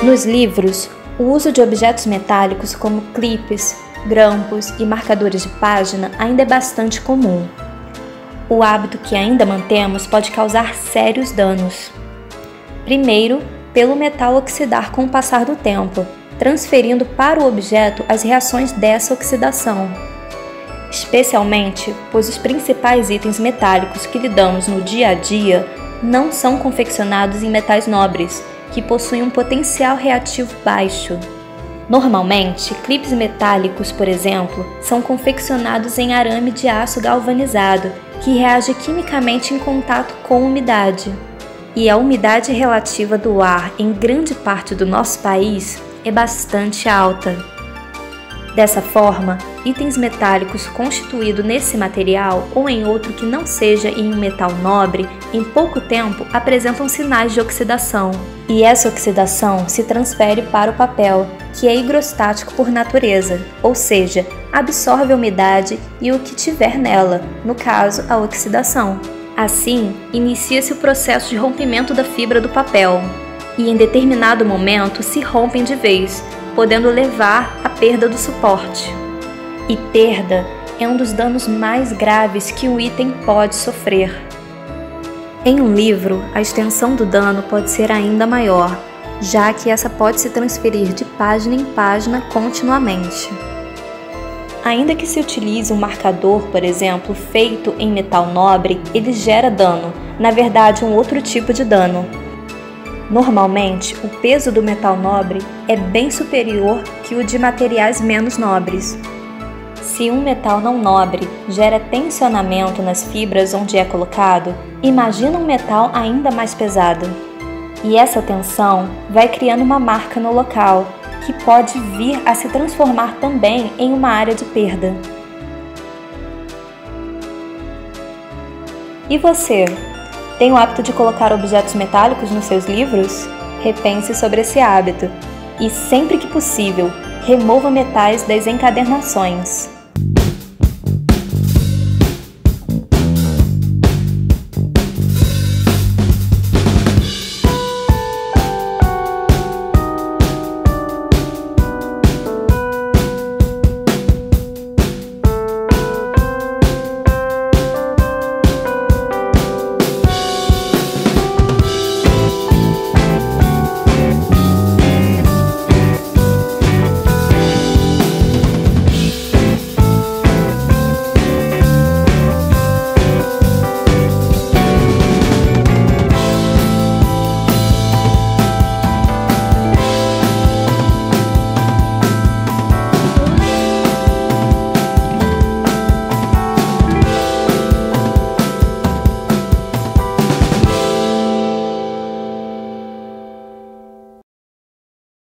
Nos livros, o uso de objetos metálicos como clipes, grampos e marcadores de página ainda é bastante comum. O hábito que ainda mantemos pode causar sérios danos. Primeiro, pelo metal oxidar com o passar do tempo, transferindo para o objeto as reações dessa oxidação, especialmente pois os principais itens metálicos que lidamos no dia a dia não são confeccionados em metais nobres, que possuem um potencial reativo baixo. Normalmente, clipes metálicos, por exemplo, são confeccionados em arame de aço galvanizado, que reage quimicamente em contato com umidade. E a umidade relativa do ar em grande parte do nosso país é bastante alta. Dessa forma, itens metálicos constituídos nesse material ou em outro que não seja em um metal nobre, em pouco tempo apresentam sinais de oxidação. E essa oxidação se transfere para o papel, que é higrostático por natureza, ou seja, absorve a umidade e o que tiver nela, no caso, a oxidação. Assim, inicia-se o processo de rompimento da fibra do papel, e em determinado momento se rompem de vez, podendo levar à perda do suporte. E perda é um dos danos mais graves que um item pode sofrer. Em um livro, a extensão do dano pode ser ainda maior, já que essa pode se transferir de página em página continuamente. Ainda que se utilize um marcador, por exemplo, feito em metal nobre, ele gera dano, na verdade um outro tipo de dano. Normalmente, o peso do metal nobre é bem superior que o de materiais menos nobres. Se um metal não nobre gera tensionamento nas fibras onde é colocado, imagina um metal ainda mais pesado. E essa tensão vai criando uma marca no local, que pode vir a se transformar também em uma área de perda. E você? Tem o hábito de colocar objetos metálicos nos seus livros? Repense sobre esse hábito. E sempre que possível, remova metais das encadernações.